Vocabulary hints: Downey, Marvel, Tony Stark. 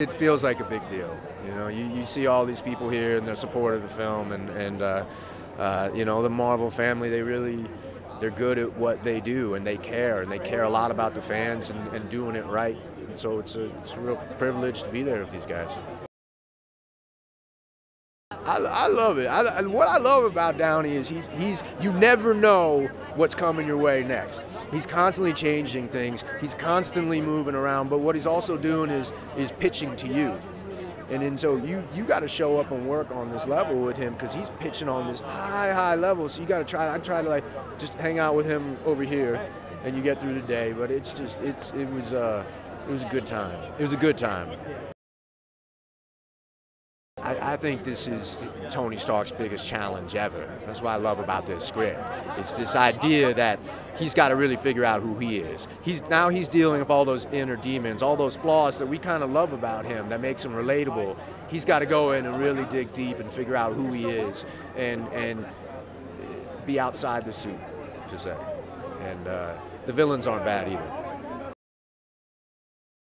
It feels like a big deal. You know, you see all these people here and their support of the film, and you know, the Marvel family, they're good at what they do, and they care a lot about the fans and doing it right. And so it's a real privilege to be there with these guys. I love it. What I love about Downey is you never know what's coming your way next. He's constantly changing things. He's constantly moving around. But what he's also doing is pitching to you. And then so you got to show up and work on this level with him, because he's pitching on this high level. So you got to I try to like just hang out with him over here, and you get through the day. But it was a good time. It was a good time. I think this is Tony Stark's biggest challenge ever. That's what I love about this script. It's this idea that he's got to really figure out who he is. Now he's dealing with all those inner demons, all those flaws that we kind of love about him that makes him relatable. He's got to go in and really dig deep and figure out who he is and be outside the suit, to say. And the villains aren't bad either.